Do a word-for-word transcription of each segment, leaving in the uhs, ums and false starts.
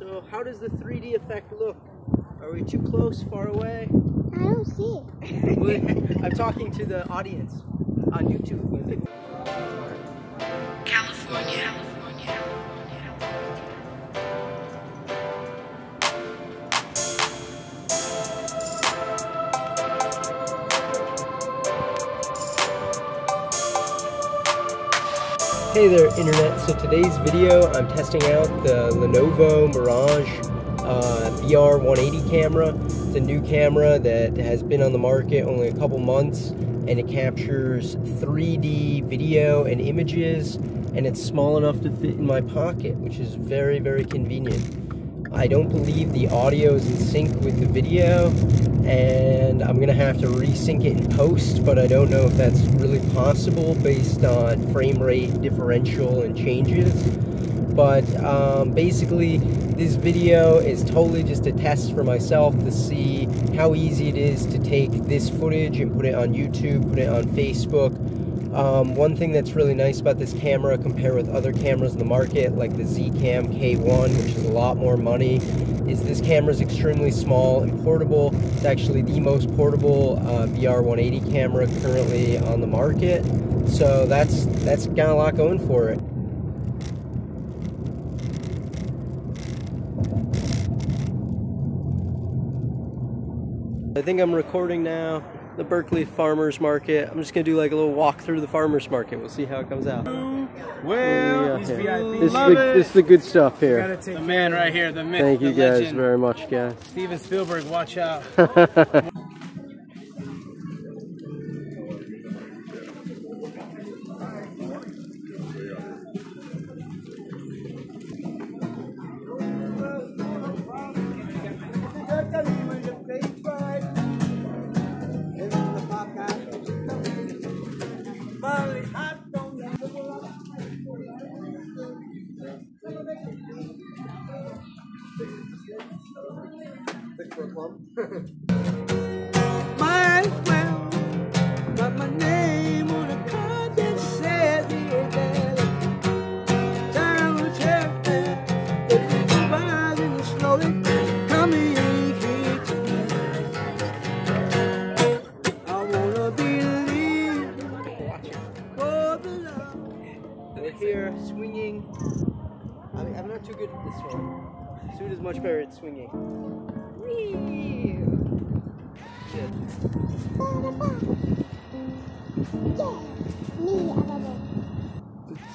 So how does the three D effect look? Are we too close, far away? I don't see it. I'm talking to the audience on YouTube. California. Hey there, Internet. So today's video, I'm testing out the Lenovo Mirage uh, V R one eighty camera. It's a new camera that has been on the market only a couple months, and it captures three D video and images, and it's small enough to fit in my pocket, which is very, very convenient. I don't believe the audio is in sync with the video, and I'm gonna have to resync it in post, but I don't know if that's really possible based on frame rate differential and changes. But um, basically this video is totally just a test for myself to see how easy it is to take this footage and put it on YouTube, put it on Facebook. Um, one thing that's really nice about this camera compared with other cameras in the market, like the Z Cam K one, which is a lot more money, is this camera is extremely small and portable. It's actually the most portable uh, V R one eighty camera currently on the market. So that's, that's got a lot going for it. I think I'm recording now. The Berkeley Farmer's Market. I'm just gonna do like a little walk through the farmer's market. We'll see how it comes out. Well, yeah, okay. This, Love is the, it. this is the good stuff here. The man right here, the myth. Thank you guys legend. very much, guys. Steven Spielberg, watch out. My well, but my name on a card that said that time will check that if you provide it slowly, come in here tonight. I wanna believe. Go below. They're here swinging. I mean, I'm not too good at this one. Suit is much better at swinging. Whee! Shit.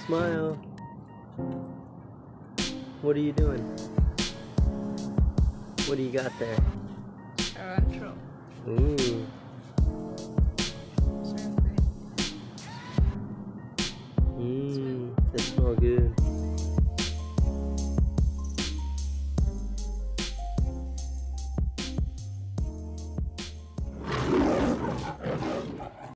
Smile. What are you doing? What do you got there? Cilantro. Ooh.